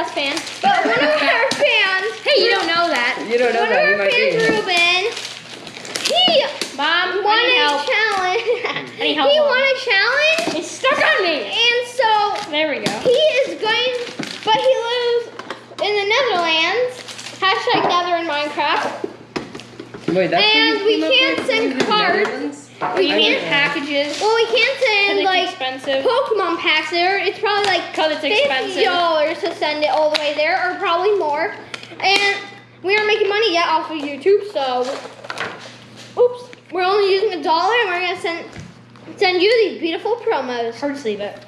House fan, but one of our fans. Hey, you don't know that. You don't know one that. One of our fans, Ruben. He Mom, won a challenge. He won a challenge. It's stuck on me. And so there we go. He is going, but he lives in the Netherlands. # Nether in Minecraft. Wait, that's and we can't send cards. We can't packages. Well, we can't send like expensive Pokemon packs there. It's probably like $50 to send it all the way there, or probably more. And we aren't making money yet off of YouTube, so oops, we're only using $1, and we're gonna send you these beautiful promos. Hard to sleep it.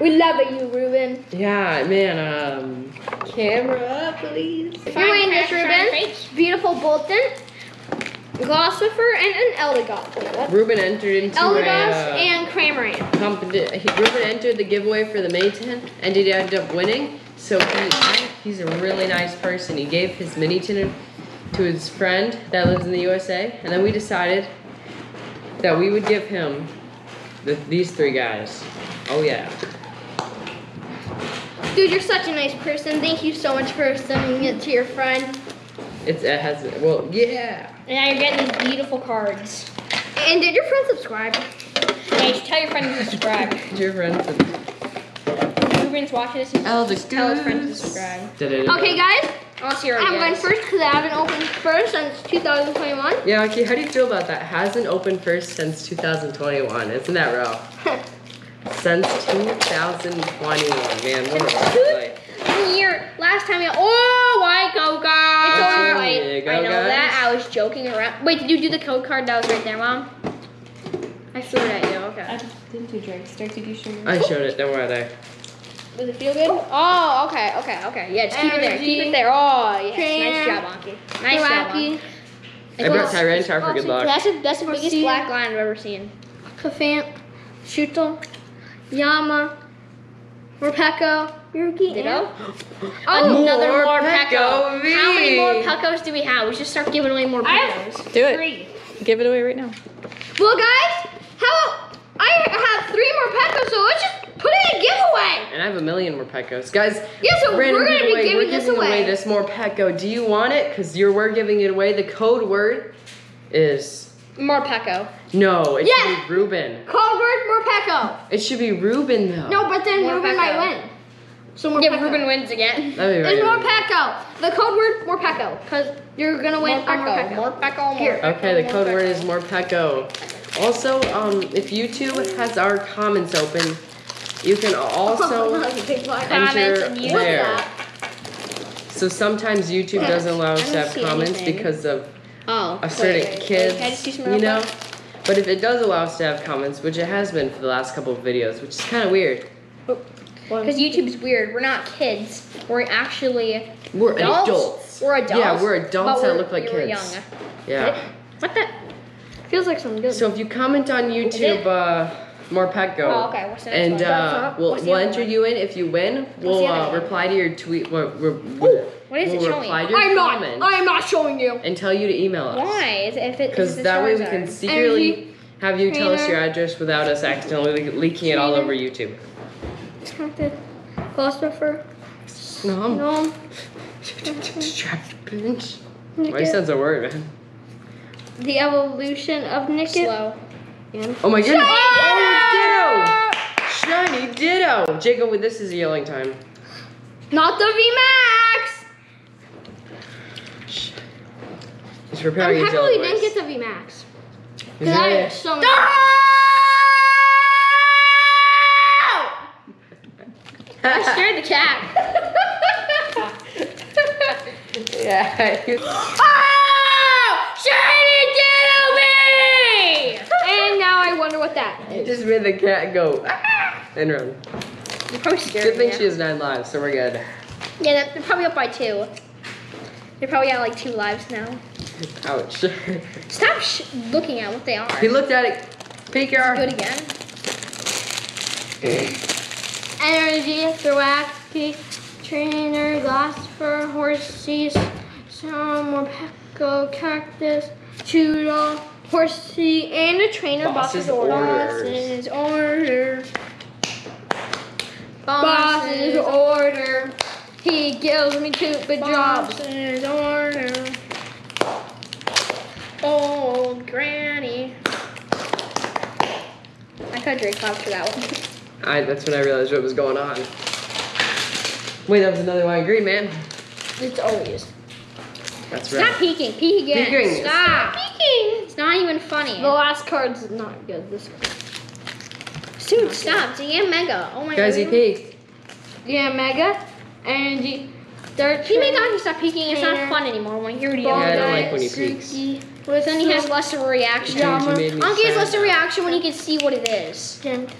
We love it, you Ruben. Yeah, man. Camera, please. Your name is Ruben. Beautiful Bolton. Gossifer and an Eldegoss. Ruben entered into Eldegoss and Cramorant. Ruben entered the giveaway for the May 10th, and he ended up winning. So he's a really nice person. He gave his mini-tin to his friend that lives in the USA, and then we decided that we would give him these three guys. Oh yeah. Dude, you're such a nice person. Thank you so much for sending it to your friend. Yeah. And now you're getting these beautiful cards. And did your friend subscribe? Yeah, you should tell your friend to subscribe. Your friend subscribe. Ruben's watching this. Tell his friend to subscribe. Okay, guys. I'll see you right I'm going first because I haven't opened first since 2021. Yeah, okay. How do you feel about that? Hasn't opened first since 2021. Isn't that rough? Since 2021, man. Last time you I know that. I was joking around. Wait, did you do the code card that was right there, Mom? I threw it at you. Okay. I didn't do Drake's. Drake, did you show me? I showed it. Don't worry there. Does it feel good? Oh, okay. Yeah, just keep it there. Keep it there. Oh, yeah. Nice job, Anki. Nice job, Anki. I brought Tyranitar for good luck. That's the biggest black line I've ever seen. Koffing, Shuto, Yama, Morpeko, Ditto. Oh, another Morpeko. How many Morpekos do we have? We should start giving away more Morpekos. Do it. Three. Give it away right now. Well, guys, I have 3 Morpekos, so let's just put it in a giveaway. And I have a million Morpekos, guys. Yeah, so we're gonna be giving this away. This Morpeko. Do you want it? Because we're giving it away. The code word is Morpeko. No, it should be Ruben. Code word Morpeko. It should be Ruben though. No, but then Ruben might win. So Morpeko. Yeah, Ruben wins again. It's Morpeko. The code word Morpeko, because you're gonna win Morpeko. Morpeko. Okay, the code word is Morpeko. Also, if YouTube has our comments open, you can also enter there. So sometimes YouTube doesn't allow us to have comments because of certain kids, you know? But if it does allow us to have comments, which it has been for the last couple of videos, which is kind of weird. Because YouTube's weird. We're not kids. We're actually adults. We're adults. Yeah, we're adults that look like kids. We're young. Yeah. What the? Feels like something good. So if you comment on YouTube, Morpeko. Oh, okay. What's the next one? We'll enter you in. If you win, we'll reply to your tweet. What is it showing? I'm not showing you. And tell you to email us. Why? Because that way we can secretly have you tell us your address without us accidentally leaking it all over YouTube. Glossifer. No. Distracted pinch. Why sounds a word, man? The evolution of Nickit. Slow. And oh my goodness. Oh, Ditto! Shiny Ditto! Jacob, this is yelling time. Not the V Max! Just prepare yourself. I probably didn't get the V Max. Because I am so mad. I scared the cat. Yeah. Oh! Shiny Ditto! That. It just made the cat go and run. You're probably scared. Good thing she has 9 lives, so we're good. Yeah, they're probably up by 2. They're probably at like 2 lives now. Ouch. Stop looking at what they are. He looked at it. Peek your arm. Do it again. Energy, Thwacky, Trainer, Glossifer, Horsea, Morpeko, Cactus, Choodle. Horsea and a trainer boss's orders. Boss's order. He gives me stupid jobs. Boss's order. Old granny. I cut Drake Pop for that one. That's when I realized what was going on. Wait, that was another white green, man. It's always. That's right. Stop peeking. Peek again. Peeking. Stop. Stop peeking. It's not even funny. The last card's not good. This one. Dude, stop. It's a Yamega. Oh my god. Guys, he peeked. Yamega. And you. He may not stop peeking. It's not fun anymore when you're the other guy. Yeah, I don't like when he peeks. Well, then he has lesser reaction. Anki has lesser reaction when he can see what it is. And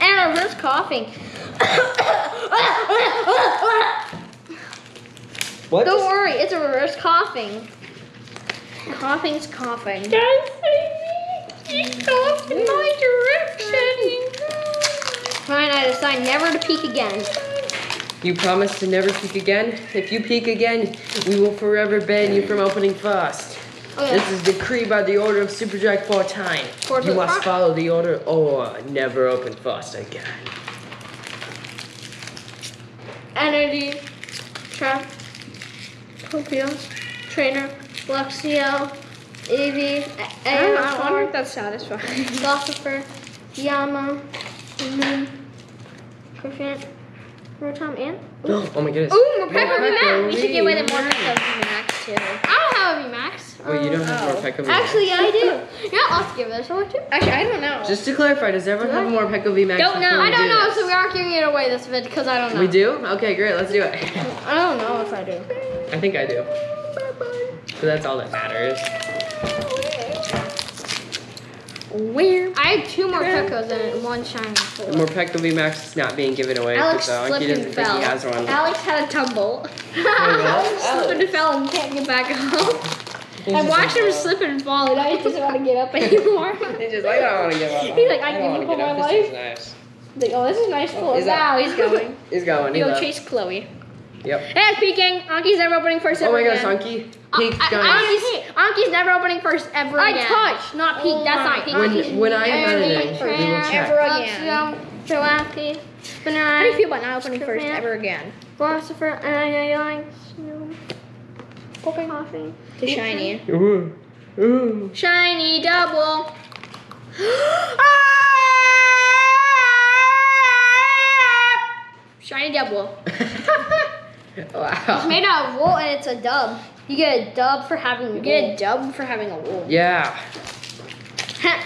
I reverse Koffing. What? Don't worry, it's a reverse Koffing. Koffing's Koffing. Guys, he coughed in my direction. Fine, I decide never to peek again. You promise to never peek again? If you peek again, we will forever ban you from opening fast. Okay. This is decreed by the order of SuperDrake14. You must follow the order or never open fast again. Energy, Trap, Tokyo, Trainer, Luxio, Evie, I wonder if that's satisfying. Gossifleur, Yama, Koffing, Rotom, and. Oh my goodness. Ooh, Morpeko V Max. We should get away with Morpeko V Max too. I don't have a V Max. Wait, you don't have Morpeko V Max? Actually, yeah, I do. You're not allowed to give this one too. Actually, I don't know. Just to clarify, does everyone have a Morpeko V Max? Don't know. I don't know, so we aren't giving it away this vid because I don't know. We do? Okay, great. Let's do it. I don't know if I do. I think I do. So that's all that matters. Weird. I had two more Pekos in it, one shiny. Morpeko V Max is not being given away. Alex slipped and fell. He has one. Alex had a tumble. Alex slipped and fell and can't get back up. I watched him slip and fall, and I just want to get up anymore. He's just like, I don't want to give up. He's like, I give up on my life. This is nice. Like, oh, this is nice. Oh, wow, he's going. He's going. He'll chase Chloe. Yep. Hey, it's peeking. Anki's never opening first ever again. Oh my gosh, Anki. Peeked, guys. Anki's never opening first ever again. I touched, not peek. That's not peek. When I am done it, we will check. How do you feel about not opening first ever again? Philosopher, Koffing. The shiny. Ooh. Ooh. Shiny double. Shiny double. Wow. It's made out of wool and it's a dub. You get a dub for having wool. You get a dub for having a wool. Yeah.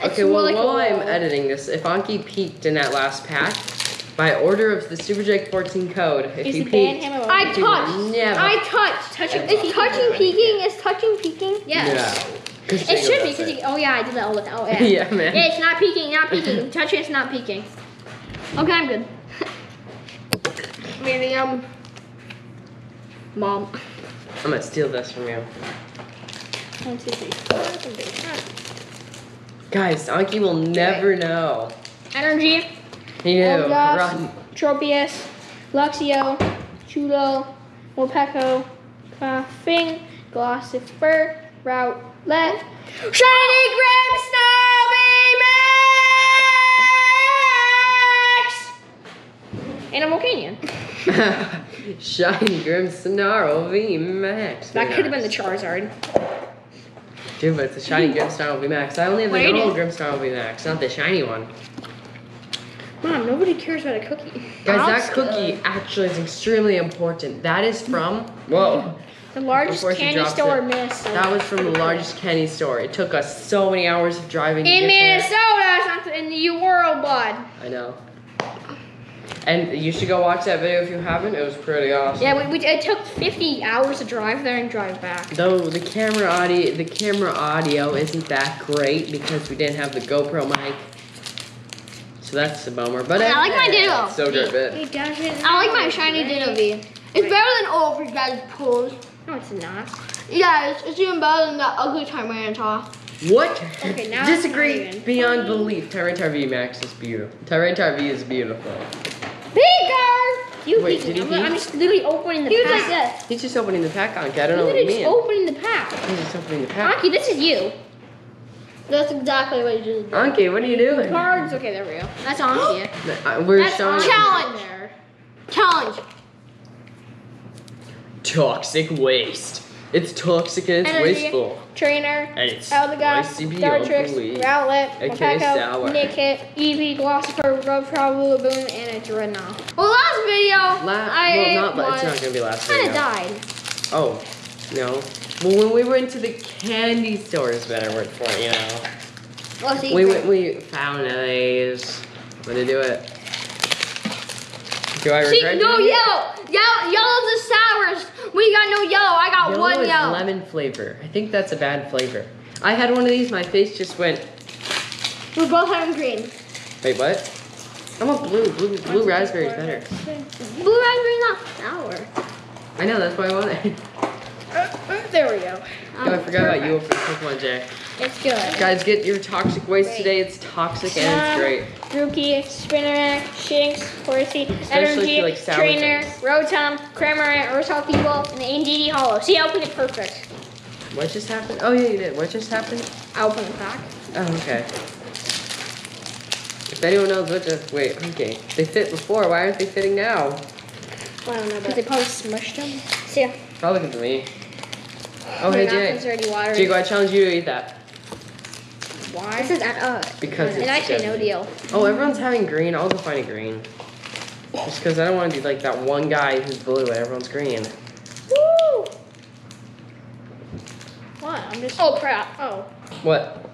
Okay, well, like while I'm editing this, if Anki peeked in that last pack, by order of the SuperDrake14 code, if he peeked, I touched. Never. I touched. Touching. It's touching peeking. It's touching peeking. Yes. Yeah. It should be. Cause oh yeah, I did that all the time. Oh yeah. Yeah, man. Yeah, it's not peeking. Not peeking. Touching. It's not peeking. Okay, I'm good. Mom. I'm gonna steal this from you. 1, 2, 3, 4, 5, 6, 7. Guys, Anki will never know. Energy. He knew. Eldegoss, Tropius, Luxio, Chulo, Morpeko, Koffing, Glossifer, Route Left, Shiny Grimmsnarl V Max! Animal Canyon. Shiny Grimmsnarl V Max. That could have been the Charizard. Dude, but it's the shiny Grimmsnarl V Max. I only have the normal Grimmsnarl V Max, not the shiny one. Mom, nobody cares about a cookie. Guys, that cookie actually is extremely important. That is from, whoa. The largest candy store in Minnesota. That was from the largest candy store. It took us so many hours of driving to get there. In Minnesota, it's in the world, bud. I know. And you should go watch that video if you haven't. It was pretty awesome. Yeah, it took 50 hours to drive there and drive back. Though the camera audio isn't that great because we didn't have the GoPro mic. So that's a bummer. But I like my Ditto. So dirt bit. I like my shiny Ditto V. It's better than all of you guys' pulls. No, it's not. Yeah, it's even better than that ugly Tyranitar. What? Okay, now disagree beyond belief. Tyranitar V Max is beautiful. Tyranitar V is beautiful. Peter! Wait, did he peek? I'm just literally opening the pack. He was like this. He's just opening the pack, Anki. I don't know what you mean. He's opening the pack. He's just opening the pack. Anki, this is you. That's exactly what you just did. Anki, what are you doing? Cards. Okay, there we go. That's Anki. We're showing. Challenge. Challenge. Toxic Waste. It's toxic and it's wasteful. Trainer, Eldegoss, Dartrix, Rowlet, Morpeko, Nickit, Evie, Glossifer, Rotom, Lulaboom, and a Draenau. Well, last video, it's not gonna be last video. I died. Oh, no. Well, when we went to the candy store is better word for it, you know. Well, so we found these. I'm gonna do it. Do I regret? No yellow. Yellow's the sours. We got no yellow. I got one yellow. Yellow is lemon flavor. I think that's a bad flavor. I had one of these. My face just went. We're both having green. Wait, what? I want blue. Blue raspberry is better. Blue raspberry not sour. I know. That's why I want it. There we go. Oh, I forgot about you for the Pokemon Jack. It's good. Guys, get your toxic waste today. It's toxic and it's great. Grookey, Spinarak, Shinx, Horsea, Energy, Trainer, Rotom, Cramoran, Rotom People, and NDD Hollow. See, I opened it perfect. What just happened? Oh, yeah, you did. What just happened? I opened it back. Oh, okay. If anyone knows what just. Wait, okay. They fit before. Why aren't they fitting now? Well, I don't know. Because they probably smushed them. See ya. Probably because of me. Oh, hey, Jake, I challenge you to eat that. Why? This is because it's actually no deal. Oh, everyone's having green. I'll go find a green. Just because I don't want to be like that one guy who's blue and everyone's green. Woo! What? I'm just. Oh, crap. Oh. What?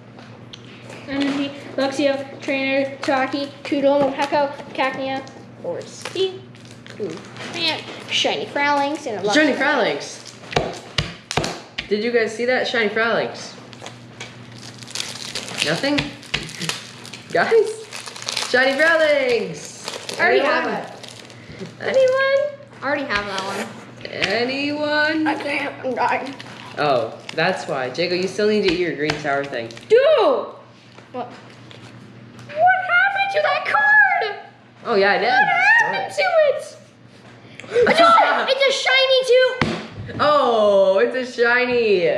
Energy, Luxio, Trainer, Taki, Toodle, Morpeko, Cacnea, Horsea. Ooh. Man. Shiny Frowlings and a lot. Shiny Frowlings! Did you guys see that? Shiny Frelings. Nothing? Guys? Shiny Frelings! I already have it. Anyone? I already have that one. Anyone? I can't. I'm dying. Oh, that's why. Jago, you still need to eat your green sour thing. Dude! What? What happened to that card? Oh, yeah, I did. What happened to it? It's a shiny too! Oh, it's a shiny.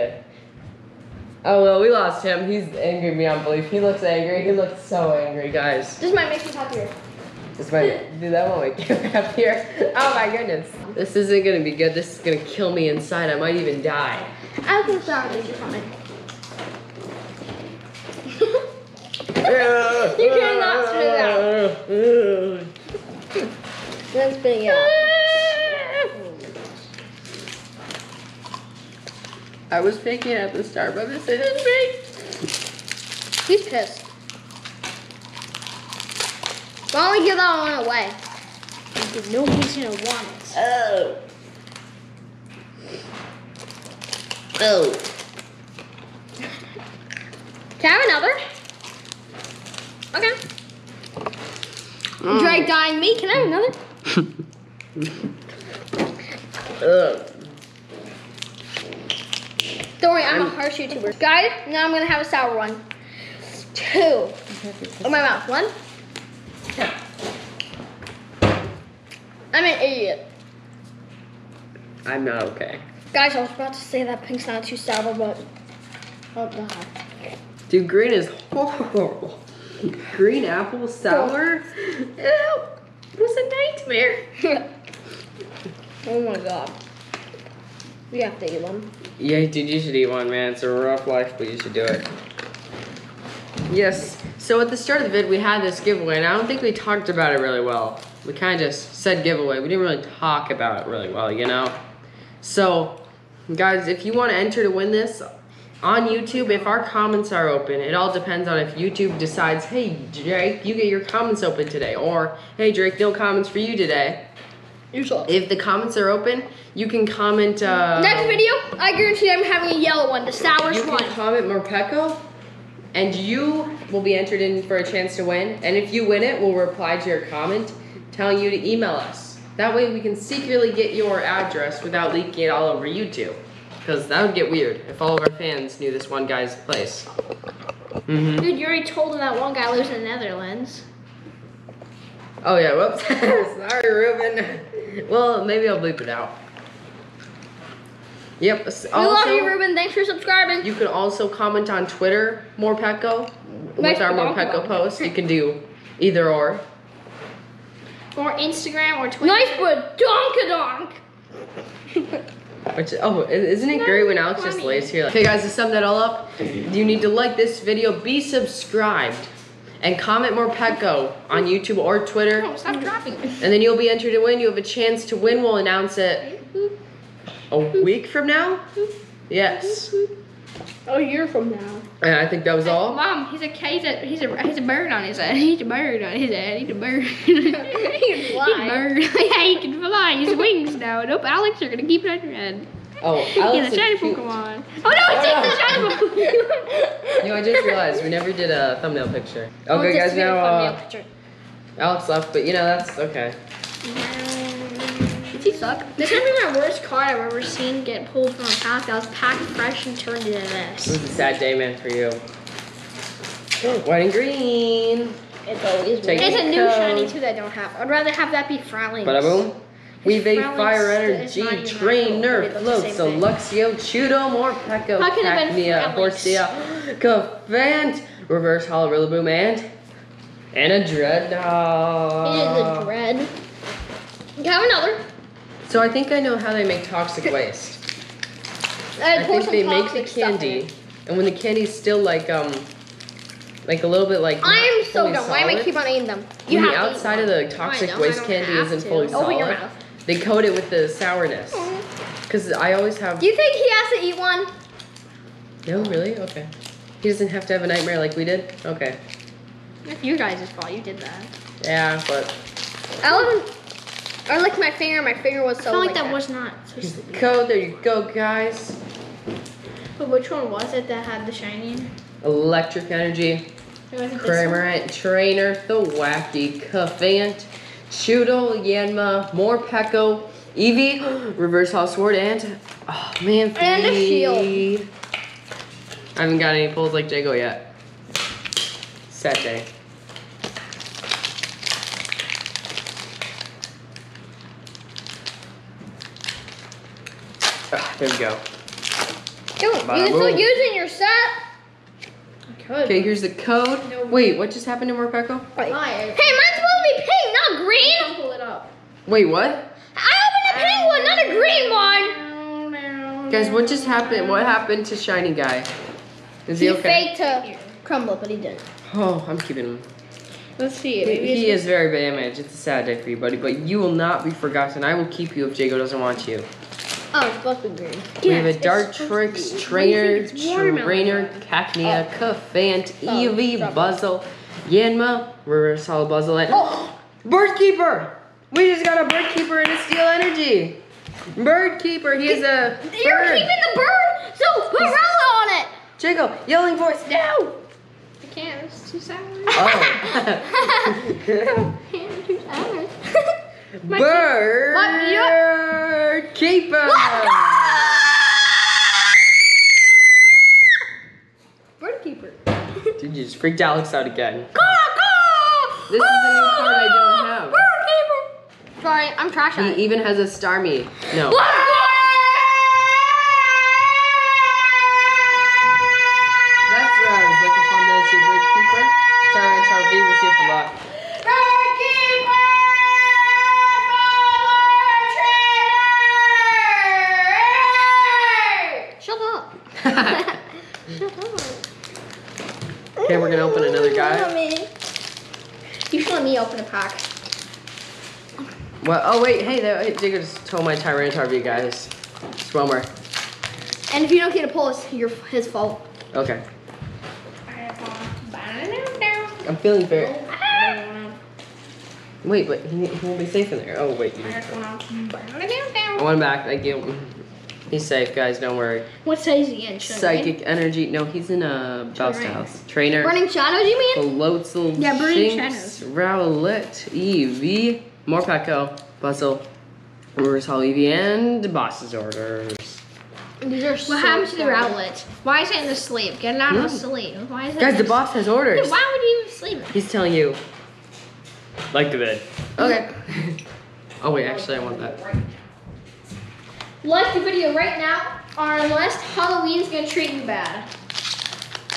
Oh, well, we lost him. He's angry beyond belief. He looks angry. He looks so angry, guys. This might make you happier. This might, dude, that won't make you happier. Oh, my goodness. This isn't going to be good. This is going to kill me inside. I might even die. I think that'll be fine. You cannot spit it out. That's spitting out. I was picking it at the start, but this isn't me. He's pissed. Why don't we give that one away? Because nobody's gonna want it. Oh. Oh. Can I have another? Okay. Drake dying me. Can I have another? Ugh. Don't worry, I'm a harsh YouTuber. Guys, now I'm gonna have a sour one. Two. Oh, my mouth. One. I'm an idiot. I'm not okay. Guys, I was about to say that pink's not too sour, but. Oh, God. Dude, green is horrible. Green apple sour? Ew. It was a nightmare. Oh, my God. We have to eat one. Yeah, dude, you should eat one, man. It's a rough life, but you should do it. Yes, so at the start of the vid, we had this giveaway, and I don't think we talked about it really well. We kind of just said giveaway. We didn't really talk about it really well, you know? So, guys, if you want to enter to win this on YouTube, if our comments are open, it all depends on if YouTube decides, hey, Drake, you get your comments open today, or, hey, Drake, no comments for you today. If the comments are open, you can comment. Next video, I guarantee I'm having a yellow one, the sourest one. You can comment Morpeko, and you will be entered in for a chance to win. And if you win it, we'll reply to your comment, telling you to email us. That way, we can secretly get your address without leaking it all over YouTube, because that would get weird if all of our fans knew this one guy's place. Mm-hmm. Dude, you already told them that one guy lives in the Netherlands. Oh yeah, whoops. Sorry, Ruben. Well, maybe I'll bleep it out. Yep. Also, we love you, Ruben. Thanks for subscribing. You can also comment on Twitter, Morpeko, with our Morpeko post. You can do either or. or Instagram or Twitter. Nice but donkadonk. Which, oh, isn't it great when Alex just lays here like, okay guys, to sum that all up, you need to like this video, be subscribed, and comment Morpeko on YouTube or Twitter. Oh, stop dropping it. And then you'll be entered to win. You have a chance to win. We'll announce it a week from now? Yes. A year from now. And I think that was all. Mom, he's a bird on his head. He's a bird on his head. He's a bird. He can fly. He's a bird. Yeah, he can fly. His wings now. Nope, Alex, you're gonna keep it on your head. Oh, Alex, he's a shiny Pokemon. Oh no, it's a shiny Pokemon. You know, I just realized we never did a thumbnail picture. Okay, guys, now Alex left, but you know that's okay. Does he suck? This might be my worst card I've ever seen get pulled from a pack that was packed fresh and turned into this. It was a sad day, man, for you. Oh, white and green. It's always green. There's a new shiny too that I don't have. I'd rather have that be Frowlings. Bada boom. Weave Fire Energy, Train, Nerf, Floats, Luxio, Chudo, Morpeko, Cacnea, Horsea, Koffing, Reverse Hollow, Lulaboom, and a Dreadnought. It is a Dread. You have another. So I think I know how they make Toxic Waste. I think they make the candy, and when the candy's still like a little bit like I am so dumb. Why am I keep on eating them? You have the outside of the Toxic Waste candy isn't fully solid. Open your mouth. They coat it with the sourness. Because I always have... Do you think he has to eat one? No, really? Okay. He doesn't have to have a nightmare like we did? Okay. That's your guys' fault. You did that. Yeah, but... I licked my finger. My finger was so... I feel like that was not... Coat, there you go, guys. But which one was it that had the shiny? Electric Energy. Cramorant, Trainer, the Wacky, Koffing, Chudo, Yama, Morpeko, Evie, Reverse Hollow Sword, and oh man, and a shield. I haven't got any pulls like Jago yet. Sad day. Oh, there we go. You're still using your set. Okay, here's the code. No. Wait, what just happened to Morpeko? Hey, mine's supposed to be pink, not green. Don't pull it up. Wait, what? I opened a pink one, not a green one. No. Guys, what just happened? What happened to Shiny Guy? Is he okay? He faked to crumble, but he didn't. Oh, I'm keeping him. Let's see. He is very damaged. It's a sad day for you, buddy, but you will not be forgotten. I will keep you if Jago doesn't want you. Oh, it's supposed to be green. We have a Dartrix, Trainer, Cacnea, Koffant, Eevee, Buzzle, Yanma, Reverse Hollow Buzzle, and Bird Keeper! We just got a Bird Keeper and a Steel Energy! Bird Keeper, he is a bird. You're keeping the bird, so put Rella on it! Jago, yelling voice, no! I can't, it's too sour. Oh. It's too sour. Bird Keeper! Bird Keeper. Dude, you just freaked Alex out again. This is a new card I don't have. Bird Keeper! Sorry, I'm trash. He even has a Starmie. No. That's what I was looking for. That's your Bird Keeper. Tyranitar V was here for luck. Okay, we're gonna open another guy. You should let me open a pack. Well, oh wait, hey, Jago just told my Tyranitar V, guys. It's one more. And if you don't get a pull, it's his fault. Okay. I'm feeling fair. Wait, but he won't be safe in there. Oh wait. I want him back. Thank you. He's safe, guys. Don't worry. What size is he in? Psychic Energy. No, he's in a Bouse House. Trainer. Burning Shadows, you mean? Floatzel. Yeah, Burning Shadows. Rowlet, Eevee, Morpeko, Buzzle, Reverse Hollow Eevee, and Boss's Orders. These are so happened to the Rowlet? Why is it in the sleep? Get it out of the sleep. Why is it? Guys, the boss has orders. Dude, why would he even sleep? He's telling you. Like the bed. Okay. Oh, wait, actually, I want that. Like the video right now, or unless Halloween's gonna treat you bad.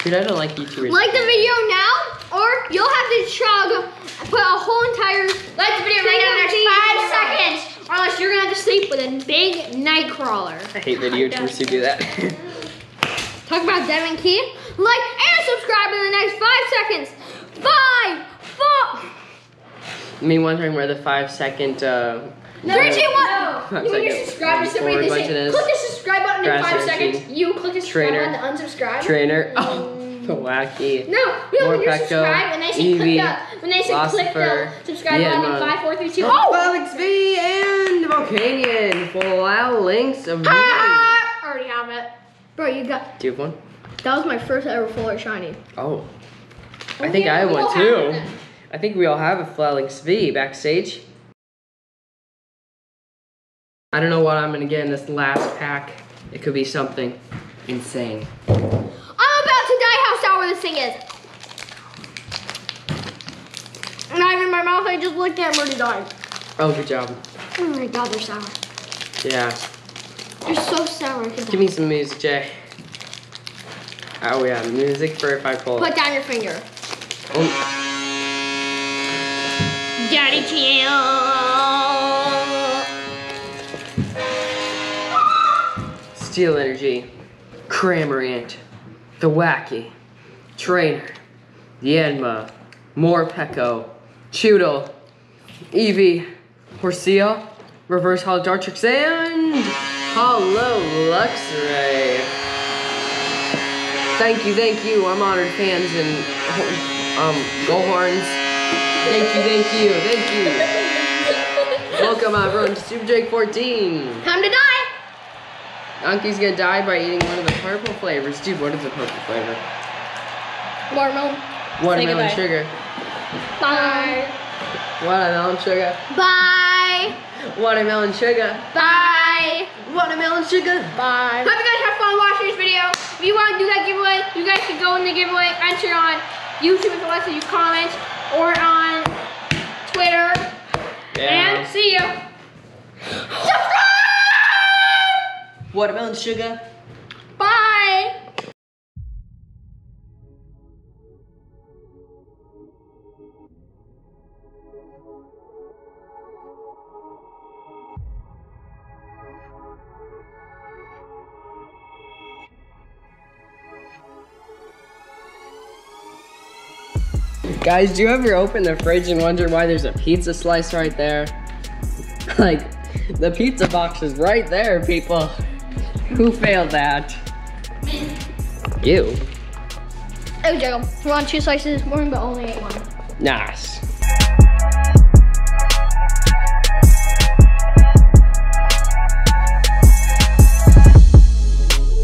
Dude, I don't like you two. Like the video now, or you'll have to chug, put a whole entire like the video right now in the next 5 seconds, or else you're gonna have to sleep with a big night crawler. I hate video tours who do that. Talk about Devin Key. Like and subscribe in the next 5 seconds. 5, 4. I mean, wondering where the 5 second. 3, 2, 1. No. When you subscribe to somebody, they say, click the subscribe button in 5 seconds. You click the subscribe button to unsubscribe. Trainer. Oh, wacky. No, we don't subscribe and they say Evie, click the subscribe button in 5, 4, 3, 2. Oh, Falinks V and Volcanion. Frelings of me. I already have it. Bro, you got. Do you have one? That was my first ever full art shiny. Oh. I think I have one too. I think we all have a Falinks V backstage. I don't know what I'm gonna get in this last pack. It could be something insane. I'm about to die how sour this thing is. Not even my mouth, I just looked at it and already died. Oh, good job. Oh my god, they're sour. Yeah. They're so sour. Give me some music, Jay. Oh yeah, music for if I pull. Put down your finger. Oh. Daddy chill. Steel Energy, Cramorant, the Wacky, Trainer, Yama, Morpeko, Choodle, Eevee, Horsea, Reverse Holo Dartrix, and Holo Luxray. Thank you, I'm honored fans and Gohorns. Thank you. Welcome everyone to SuperDrake14. Time to die. Anki's gonna die by eating one of the purple flavors. Dude, what is the purple flavor? Watermelon. Watermelon sugar. Bye. Watermelon sugar. Bye. Watermelon sugar. Bye. Watermelon sugar. Bye. Hope you guys have fun watching this video. If you want to do that giveaway, you guys can go in the giveaway. Enter on YouTube if you want, so you comment. Or on Twitter. Yeah. And see you. Subscribe! Watermelon sugar. Bye. Guys, do you ever open the fridge and wonder why there's a pizza slice right there? Like, the pizza box is right there, people. Who failed that? You. Oh, Joe. We want 2 slices this morning, but only ate 1. Nice.